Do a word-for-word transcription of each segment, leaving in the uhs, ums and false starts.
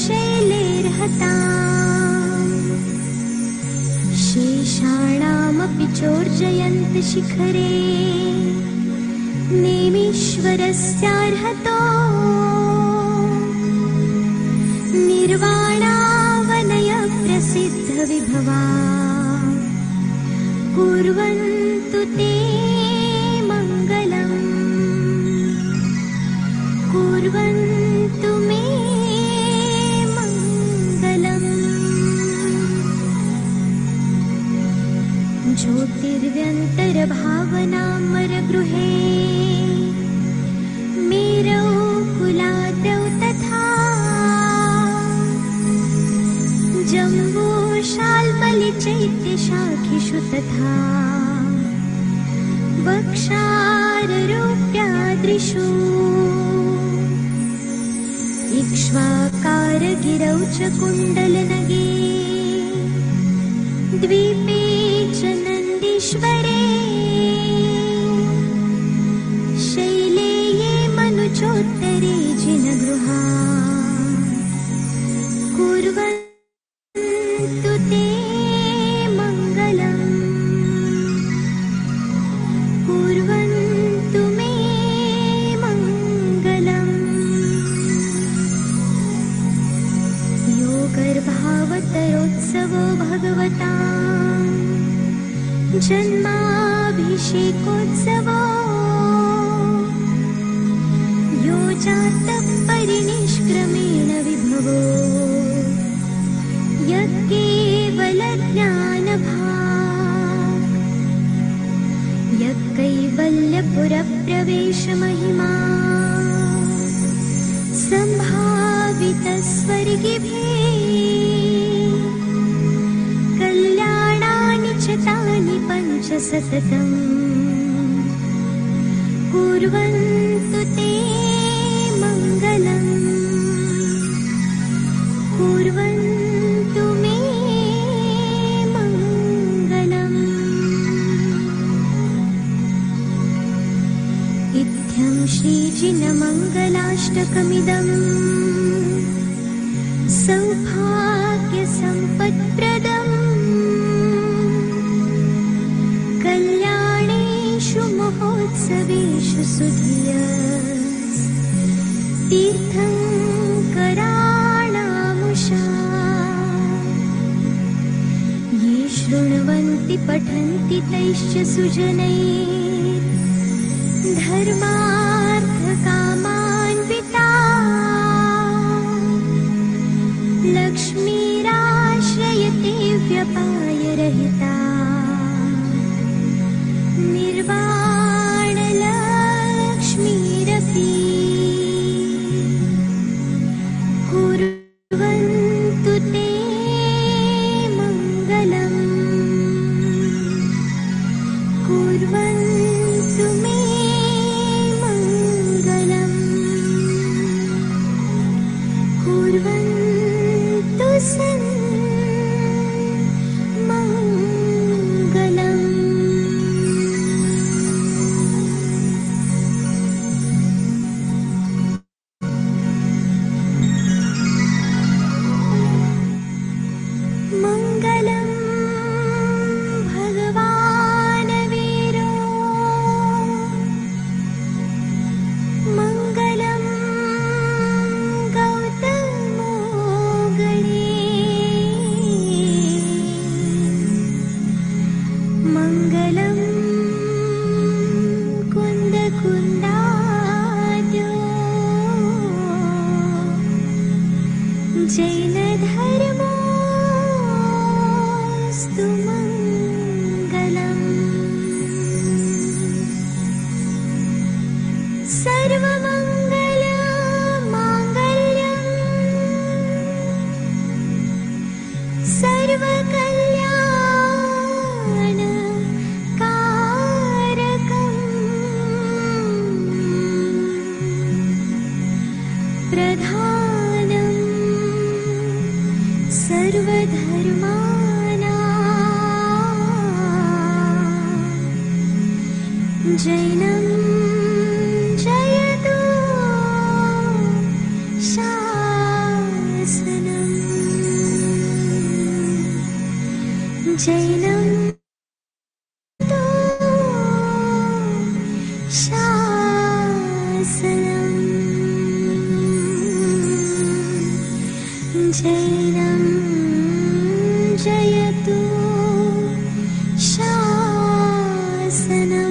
Shelley रहता शेषाणामपि चोर्जयन्त शिखरे नेमीश्वरस्यार्हतो निर्वाणावनय प्रसिद्ध विभवा कुर्वन्तु ते मंगलम् कुर्वन्तु मे मंगलम् ज्योतिर्व्यन्तरभावनामरगृहे मेरौ कुलादौ तथा जम्बू शाल्बलिचैत्यशाखिषु तथा वक्षाररूप्यादृशु इक्ष्वाकारगिरौ च कुण्डलनगे द्वीपे च नन्दीश्वरे शैले ये मनुजोत्तरे जिनगृहा कुर्वन् जन्माभिषेकोत्सवो यो जातः परिनिष्क्रमेण विभवो यत्केवलज्ञानभाक् यत्कैवल्यपुरप्रवेशमहिमा सम्भावितस्वर्गिभिः सततं कुर्वन्तु ते मंगलं कुर्वन्तु मे मंगलं इत्थं श्रीजिनमङ्गलाष्टकमिदं सौभाग्यसम्पत्प्रदम् महोत्सवेषु सुधिया तीर्थङ्कराणामुषा ये शृण्वन्ति पठन्ति तैश्च सुजनैः धर्मार्थकामान्विता लक्ष्मीराश्रयते व्यपायरहिता निर्वाणलक्ष्मीरपि कुर्वन्तु ते मङ्गलं कुर्वन्तु मे मङ्गलं कुर्वन्तु सन् प्रधानं सर्वधर्माणां जैनम शासनम जैनम जयतु शासनम।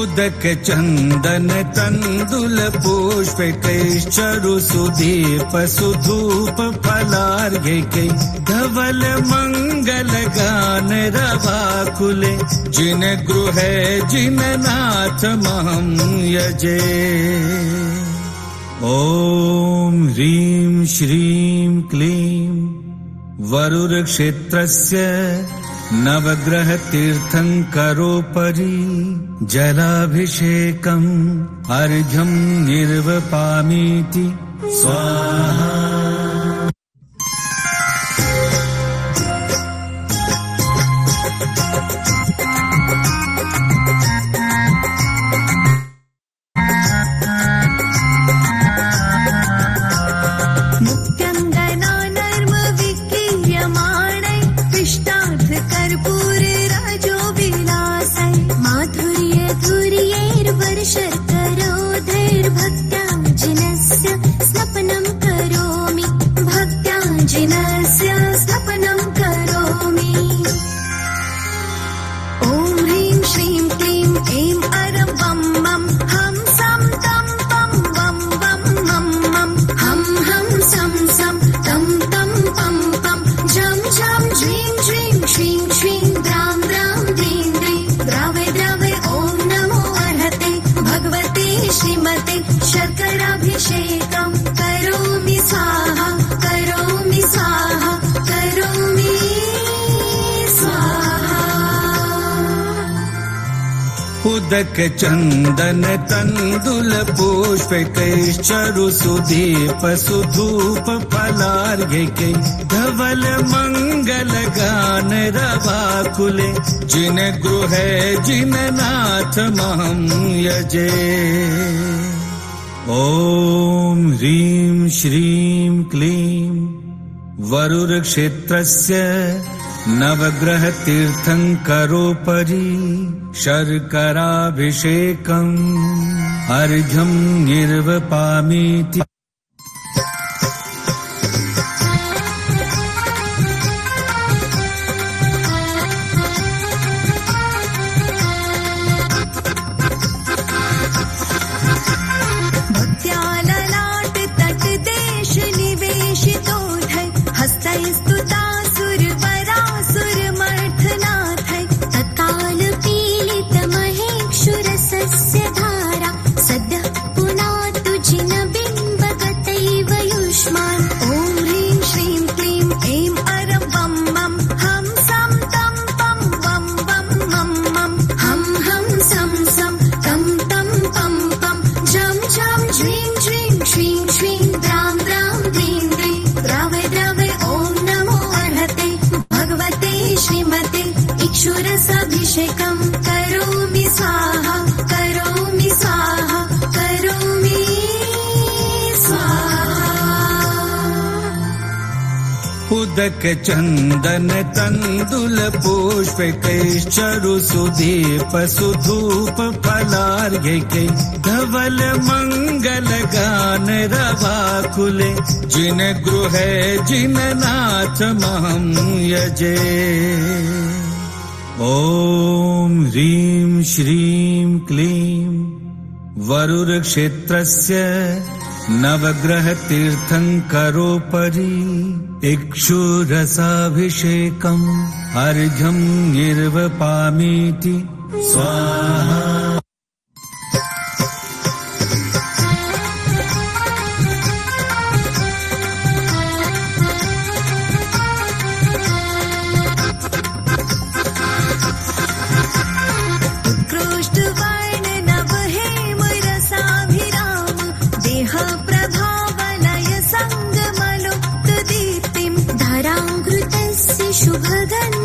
उदक चंदन तंदुल पुष्प चरु सुदीप सुधूप फलार्घ्य के धवल मंगल गान रवा खुले जिन गृह जिन नाथ महम यजे। ओम ह्रीं श्रीं क्लीं वरुर क्षेत्रस्य नवग्रह तीर्थंकरोपरि जलाभिषेकम् अर्घ्यं निर्वपामीति स्वाहा। उदक चंदन तंदुल पुष्प चरु सुदीप सुधूप फलार्घ्य के धवल मंगल गान रवा खुले जिन गृह जिन नाथ महम यजे। ओम ह्रीं श्रीं क्लीं वरुर क्षेत्रस्य नवग्रह तीर्थंकरोपरि शर्कराभिषेकम् अर्घ्यं निर्वपामीति। मोदक चंदन तंदुल पुष्प के चरु सुदीप सुधूप फलार्घ्य के धवल मंगल गान रवा खुले जिन गृह जिन नाथ महम यजे। ओम ह्रीं श्रीं क्लीं वरुरक्षेत्रस्य नवग्रह तीर्थंकरोपरि इक्षुरसाभिषेकम् अर्घ्यं निर्वपामीति स्वाहा। शुभ दिन।